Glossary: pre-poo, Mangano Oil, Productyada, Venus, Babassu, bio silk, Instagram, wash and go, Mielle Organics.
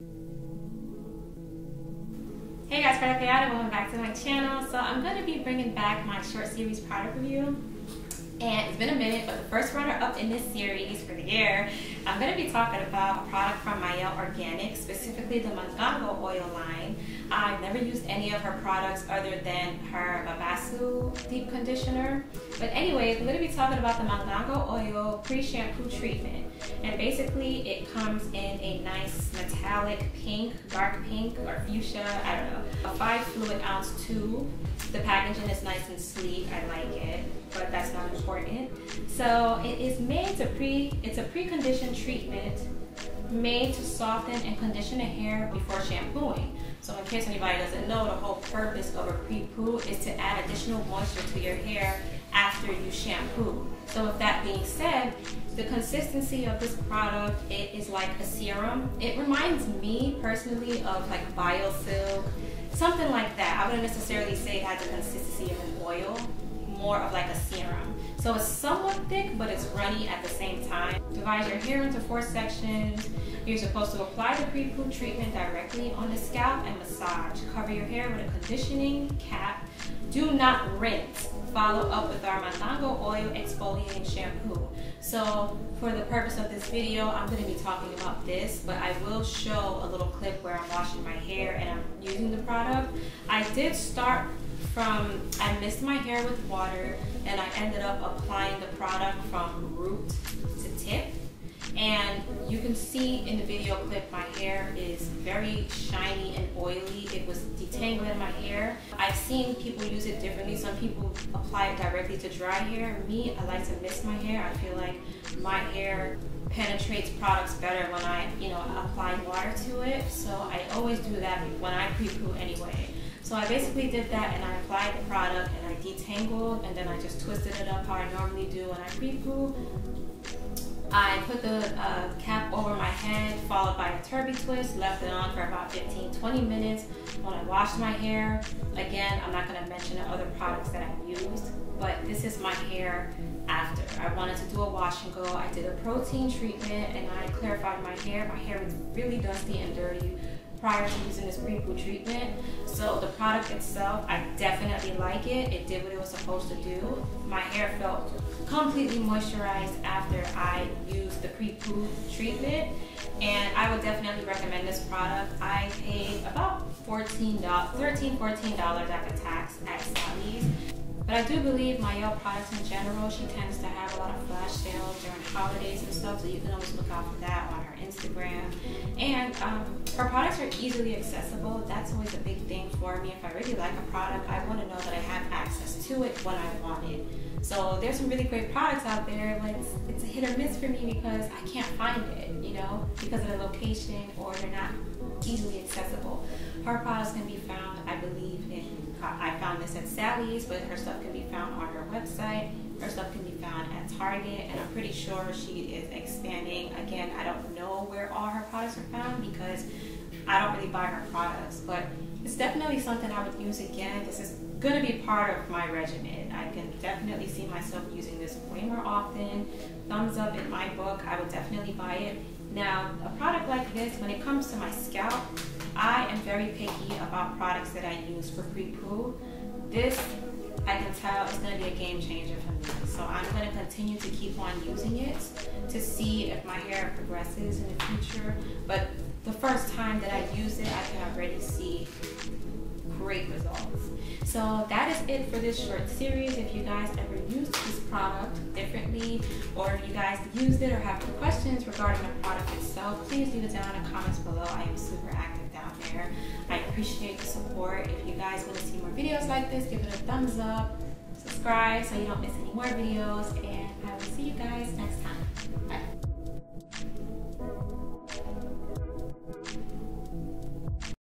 Hey guys, Productyada, welcome back to my channel. So I'm going to be bringing back my short series product review, and it's been a minute, but the first runner up in this series for the year, I'm going to be talking about a product from Mielle Organics, specifically the Mangano Oil line. I've never used any of her products other than her Babassu deep conditioner, but anyways, I'm going to be talking about the Mangano Oil pre-shampoo treatment. And basically it comes in a nice metallic pink, dark pink or fuchsia, I don't know, a 5 fluid ounce tube. The packaging is nice and sleek, I like it, but that's not important. So it is made to it's a preconditioned treatment made to soften and condition the hair before shampooing. So in case anybody doesn't know, the whole purpose of a pre-poo is to add additional moisture to your hair after you shampoo. So with that being said, the consistency of this product, it is like a serum. It reminds me personally of like Bio Silk, something like that. I wouldn't necessarily say it has the consistency of an oil, more of like a serum. So it's somewhat thick, but it's runny at the same time. Divide your hair into 4 sections. You're supposed to apply the pre-poo treatment directly on the scalp and massage. Cover your hair with a conditioning cap. Do not rinse. Follow up with our Mangano Oil Exfoliating Shampoo. So for the purpose of this video, I'm going to be talking about this, but I will show a little clip where I'm washing my hair and I'm using the product. I did start from, I mist my hair with water and I ended up applying the product from root to tip. And you can see in the video clip, my hair is very shiny and oily. It was detangling my hair. I've seen people use it differently. Some people apply it directly to dry hair. Me, I like to mist my hair. I feel like my hair penetrates products better when I, apply water to it. So I always do that when I pre-poo anyway. So I basically did that and I applied the product and I detangled and then I just twisted it up how I normally do when I pre-poo. I put the cap over my head, followed by a turby twist, left it on for about 15-20 minutes. When I washed my hair, again, I'm not gonna mention the other products that I used, but this is my hair after. I wanted to do a wash and go. I did a protein treatment and I clarified my hair. My hair was really dusty and dirty prior to using this pre-poo treatment. So the product itself, I definitely like it. It did what it was supposed to do. My hair felt completely moisturized after I used the pre-poo treatment. And I would definitely recommend this product. I paid about $13, $14 after tax at Sally's. But I do believe Mielle products in general, she tends to have a lot of flash sales during holidays and stuff, so you can always look out for that on her Instagram. And her products are easily accessible. That's always a big thing for me. If I really like a product, I want to know that I have access to it when I want it. So there's some really great products out there, but it's a hit or miss for me because I can't find it, because of the location or they're not easily accessible. Her products can be found, I believe, I found this at Sally's, but her stuff can be found on her website. Her stuff can be found at Target, and I'm pretty sure she is expanding. Again, I don't know where all her products are found because I don't really buy her products, but it's definitely something I would use again. This is going to be part of my regimen. I can definitely see myself using this way more often. Thumbs up in my book. I would definitely buy it. Now, a product like this, when it comes to my scalp, I am very picky about products that I use for pre-poo. This, I can tell, is going to be a game changer for me. So I'm going to continue to keep on using it to see if my hair progresses in the future. But the first time that I use it, I can already see great results. So that is it for this short series. If you guys ever used this product differently, or if you guys used it or have questions regarding the product itself, please leave it down in the comments below. I am super active down there. I appreciate the support. If you guys want to see more videos like this, give it a thumbs up, subscribe so you don't miss any more videos, and I will see you guys next time. Bye.